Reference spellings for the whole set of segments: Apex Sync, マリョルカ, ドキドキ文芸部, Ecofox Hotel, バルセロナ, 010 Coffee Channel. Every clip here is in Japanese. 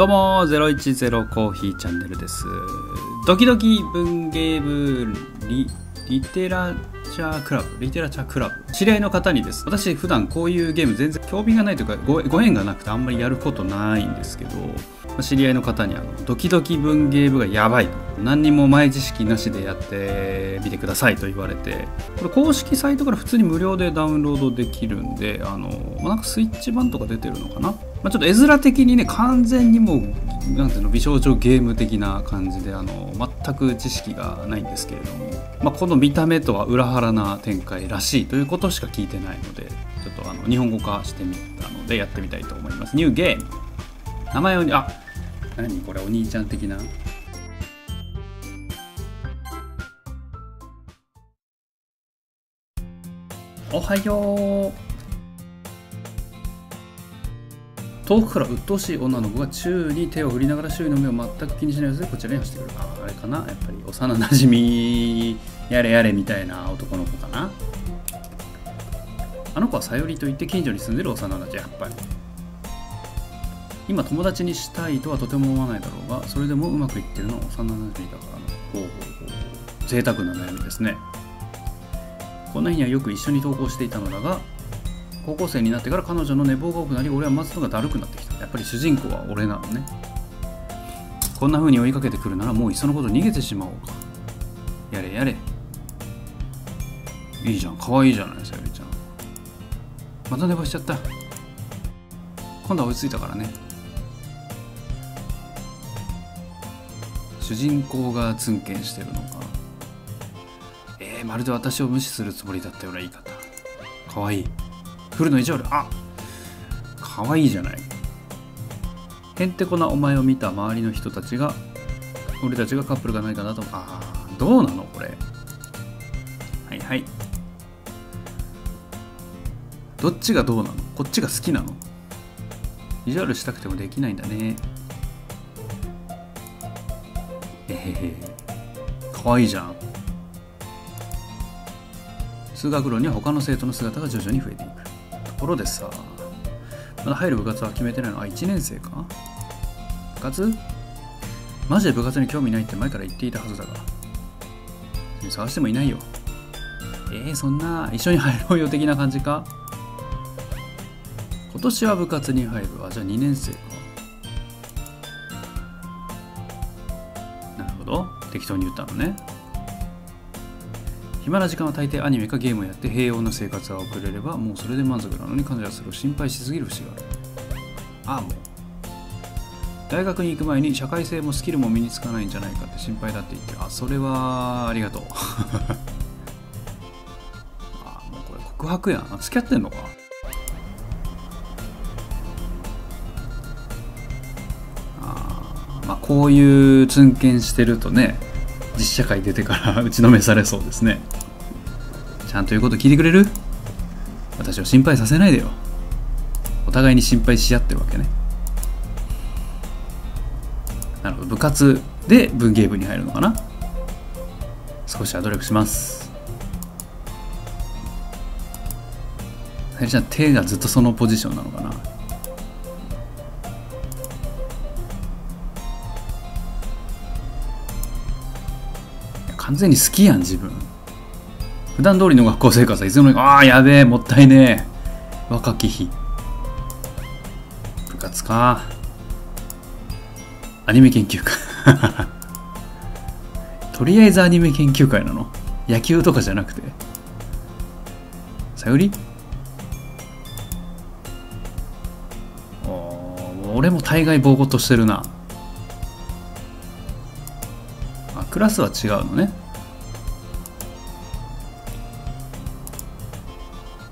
どうも010コーヒーチャンネルです。ドキドキ文芸部リテラチャークラブ知り合いの方にです、私普段こういうゲーム全然興味がないというか ご縁がなくてあんまりやることないんですけど、知り合いの方にドキドキ文芸部がやばい、何にも前知識なしでやってみてくださいと言われて、これ公式サイトから普通に無料でダウンロードできるんで、なんかスイッチ版とか出てるのかな、ちょっと絵面的にね、完全にもうなんていうの、美少女ゲーム的な感じで全く知識がないんですけれども、この見た目とは裏腹な展開らしいということしか聞いてないので、ちょっと日本語化してみたのでやってみたいと思います。ニューゲーム、名前をあ、何これ、お兄ちゃん的な。おはよう。遠くから鬱陶しい女の子が宙に手を振りながら周囲の目を全く気にしない様子でこちらに走ってくる。あれかな、やっぱり幼なじみやれやれみたいな男の子かな。あの子はさよりといって近所に住んでる幼なじみ。やっぱり今友達にしたいとはとても思わないだろうが、それでもうまくいってるのは幼なじみだからな。贅沢な悩みですね。こんな日にはよく一緒に登校していたのだが、高校生になってから彼女の寝坊が多くなり、俺は待つのがだるくなってきた。やっぱり主人公は俺なのね。こんな風に追いかけてくるならもういっそのこと逃げてしまおうか。やれやれ。いいじゃん、かわいいじゃない、さゆりちゃん。また寝坊しちゃった。今度は追いついたからね。主人公がツンケンしてるのか。まるで私を無視するつもりだったような言い方。かわいい。来るの以上で、あ、かわいいじゃない。へんてこなお前を見た周りの人たちが、俺たちがカップルがないかなと。ああ、どうなのこれ。はいはい。どっちがどうなの、こっちが好きなの。意地悪したくてもできないんだね。かわいいじゃん。通学路には他の生徒の姿が徐々に増えていく。ところでさ、まだ入る部活は決めてないの。あ、1年生か。部活？マジで部活に興味ないって前から言っていたはずだが、探してもいないよ。そんな一緒に入ろうよ的な感じか。今年は部活に入るわ。じゃあ2年生か。なるほど、適当に言ったのね。暇な時間は大抵アニメかゲームをやって平穏な生活は送れればもうそれで満足なのに、彼女はそれを心配しすぎる節がある。ああ、もう大学に行く前に社会性もスキルも身につかないんじゃないかって心配だって言ってる。あ、それはありがとう。ああ、もうこれ告白やん。付き合ってんのか。ああ、まあこういうツンケンしてるとね、実社会出てから打ちのめされそうですね。ちゃんと言うこと聞いてくれる？私を心配させないでよ。お互いに心配し合ってるわけね。なるほど、部活で文芸部に入るのかな。少しは努力します。さゆりちゃん、手がずっとそのポジションなのかな。完全に好きやん自分。普段通りの学校生活はいつの間にか。ああ、やべえ、もったいねえ。若き日。部活か。アニメ研究会。とりあえずアニメ研究会なの。野球とかじゃなくて。さゆり？俺も大概ぼーごとしてるな。クラスは違うのね。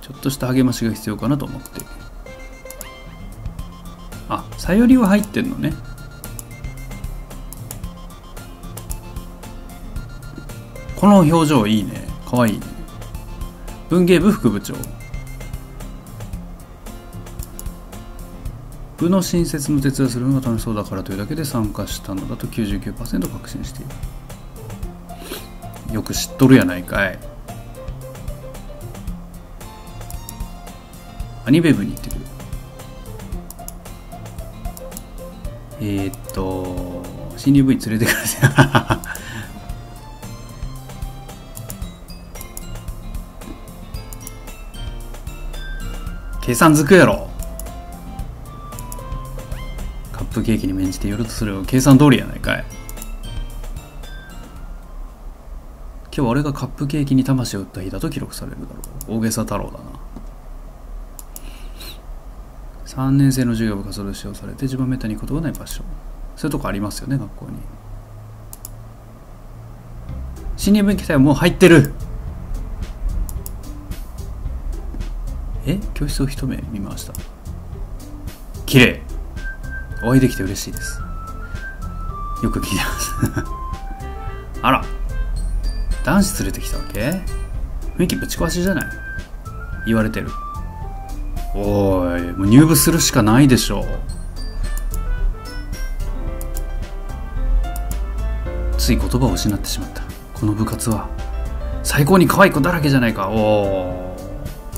ちょっとした励ましが必要かなと思って。あ、さよりは入ってんのね。この表情いいね、かわいいね。文芸部副部長。部の新設の手伝いするのが楽しそうだからというだけで参加したのだと 99% 確信している。よく知っとるやないかい。アニメ部に行ってくる。新入部員連れてください。計算づくやろ。カップケーキに免じて寄るとすれば計算通りやないかい。今日俺がカップケーキに魂を打った日だと記録されるだろう。大げさ太郎だな。3年生の授業部活動で使用されて自分はめったに行くことがない場所。そういうとこありますよね、学校に。新入部機体はもう入ってる。教室を一目見ました。綺麗。お会いできて嬉しいです。よく聞いてますあら、男子連れてきたわけ。雰囲気ぶち壊しじゃない。言われてる。おーい、もう入部するしかないでしょう。つい言葉を失ってしまった。この部活は最高に可愛い子だらけじゃないか。おお、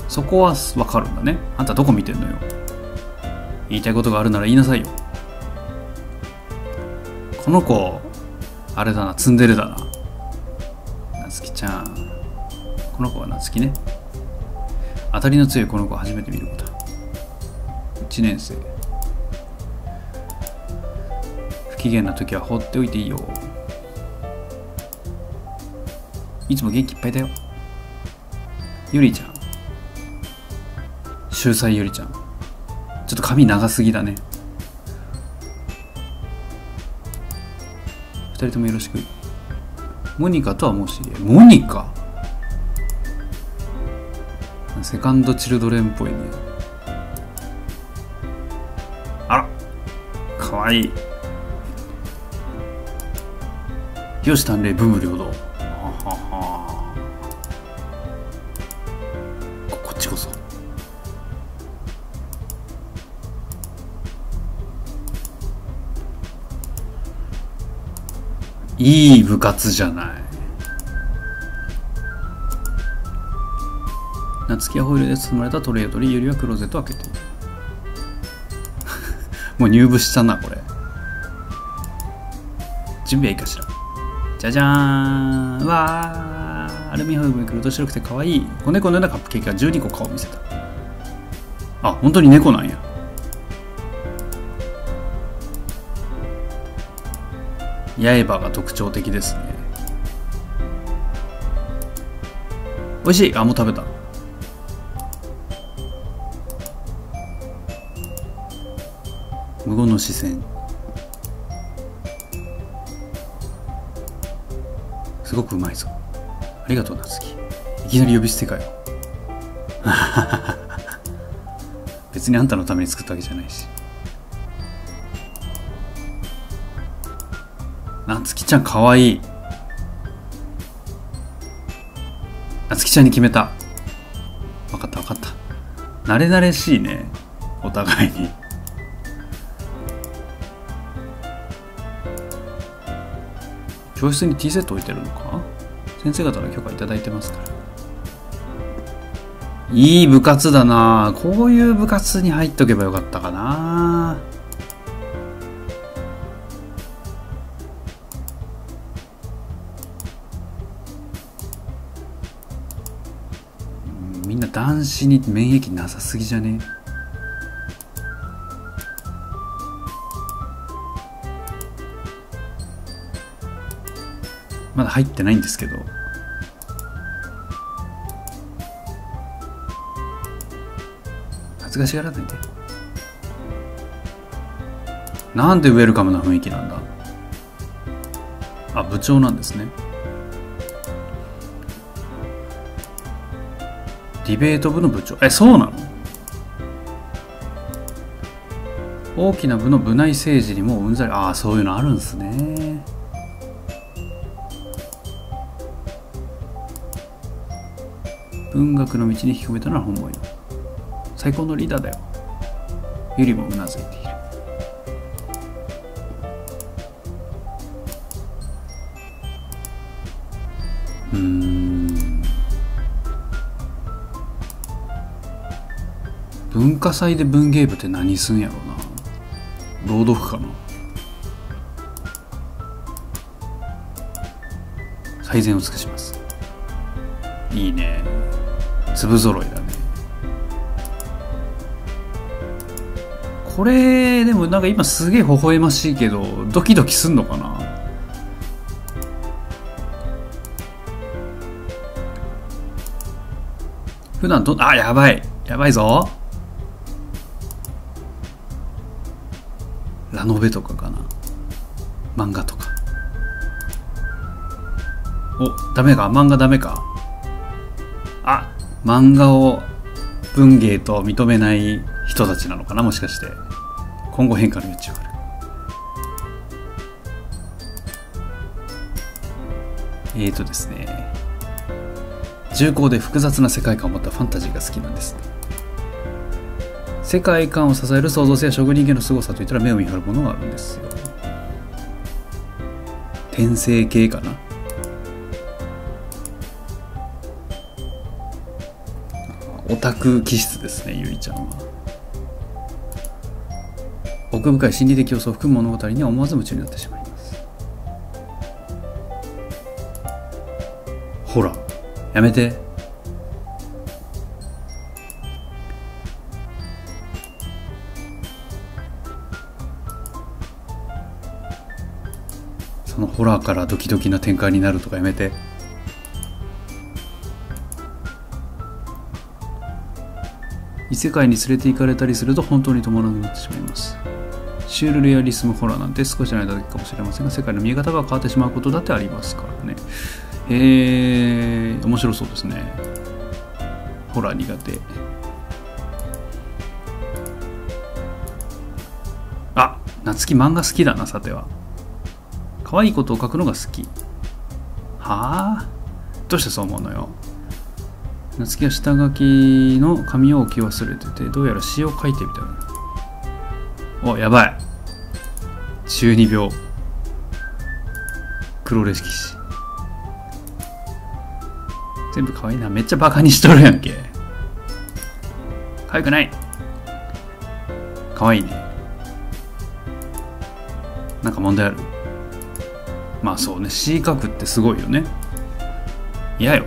そこは分かるんだね。あんたどこ見てんのよ。言いたいことがあるなら言いなさいよ。この子あれだな、ツンデレだな。なつきちゃん、この子はなつきね。当たりの強いこの子を初めて見ることだ。1年生。不機嫌な時は放っておいていいよ。いつも元気いっぱいだよ。ゆりちゃん、秀才ゆりちゃん。ちょっと髪長すぎだね。2人ともよろしく。モニカとはもう知り合い。モニカセカンドチルドレンっぽいね。あら、かわいい。よし鍛錬文武両道。ははは。こっちこそ。いい部活じゃない。夏希はホイールで包まれたトレーを取り、ゆりはクローゼットを開けているもう入部したな。これ準備はいいかしら。じゃじゃーん。わー、アルミホイルに来ると白くて可愛い子猫のようなカップケーキが12個顔を見せた。あ、本当に猫なんや。刃が特徴的ですね。美味しい。あ、もう食べた。無言の視線。すごくうまいぞ。ありがとう、なつき。いきなり呼び捨てかよ別にあんたのために作ったわけじゃないし。なつきちゃんかわいい。なつきちゃんに決めた。わかったわかった。慣れ慣れしいね、お互いに。教室にティーセット置いてるのか。先生方の許可いただいてますから。いい部活だな。こういう部活に入っとけばよかったかな。男子に免疫なさすぎじゃね。まだ入ってないんですけど。恥ずかしがらないで。なんでウェルカムな雰囲気なんだ。あ、部長なんですね。ディベート部の部長。そうなの。大きな部の部内政治にもうんざり。ああ、そういうのあるんですね。文学の道に引き込めたのは本望よ。最高のリーダーだよ。ゆりもうなずいている。文化祭で文芸部って何すんやろうな。朗読かな。配膳を尽くします。いいね、粒揃いだねこれ。でもなんか今すげえ微笑ましいけどドキドキすんのかな。普段ど、あ、やばいやばいぞ。ラノベとかかな、漫画とか。お、ダメか、漫画ダメか。あ、漫画を文芸と認めない人たちなのかな、もしかして。今後変化の余地はある。ですね、重厚で複雑な世界観を持ったファンタジーが好きなんですね。世界観を支える創造性や職人系の凄さといったら目を見張るものがあるんですよ。転生系かな。オタク気質ですね、ゆいちゃんは。奥深い心理的要素を含む物語には思わず夢中になってしまいます。ほらやめて。そのホラーからドキドキな展開になるとかやめて。異世界に連れて行かれたりすると本当に止まらなくなってしまいます。シュールレアリスムホラーなんて少しの間だけかもしれませんが、世界の見え方が変わってしまうことだってありますからね。面白そうですね。ホラー苦手。あ、夏希漫画好きだな。さては可愛いことを描くのが好き。はあ、どうしてそう思うのよ。夏希は下書きの紙を置き忘れてて、どうやら詩を書いてみたい。お、やばい。中二病。黒歴史。全部可愛いな。めっちゃバカにしとるやんけ。可愛くない。可愛いね。なんか問題ある。まあそうね、詩書くってすごいよね。嫌よ。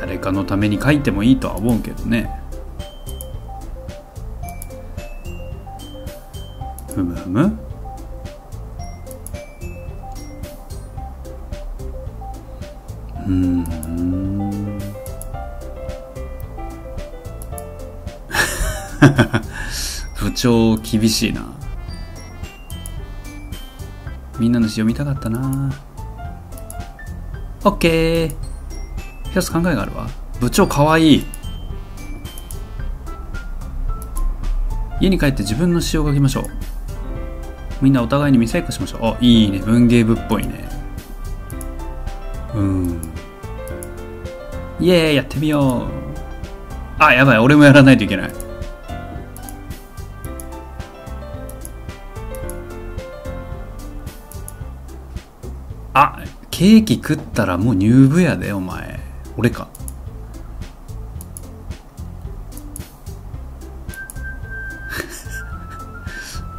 誰かのために書いてもいいとは思うけどね。ふむふむ。うん。部長厳しいな。みんなの詩読みたかったな。オッケー。一つ考えがあるわ。部長かわいい。家に帰って自分の詩を書きましょう。みんなお互いに見せっこしましょう。あ、いいね、文芸部っぽいね。うん、イエーイ、やってみよう。あ、やばい、俺もやらないといけない。あ、ケーキ食ったらもう入部やでお前。俺か。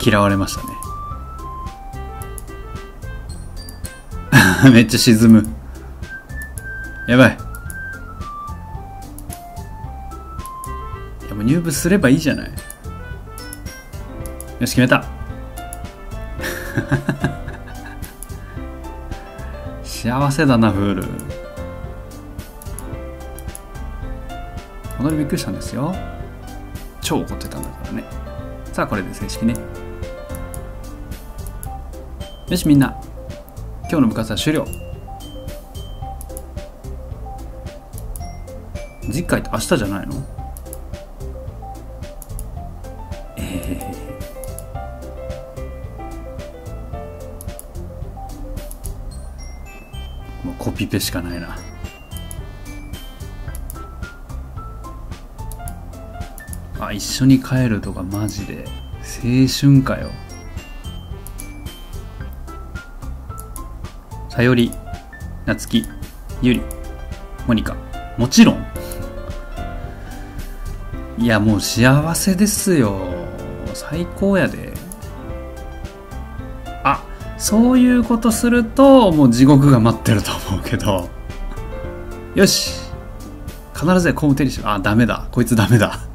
嫌われましたね。めっちゃ沈む。やばい。いや、もう入部すればいいじゃない。よし、決めた。幸せだな、フール。本当にびっくりしたんですよ。超怒ってたんだからね。さあ、これで正式ね。よし、みんな今日の部活は終了。次回って明日じゃないの？もうコピペしかないな。あ、一緒に帰るとかマジで青春かよ。さより、夏希、ゆり、モニカ、もちろん。いや、もう幸せですよ。最高やで。あ、そういうことするともう地獄が待ってると思うけど、よし必ずや工務店にしよう。あ、ダメだこいつダメだ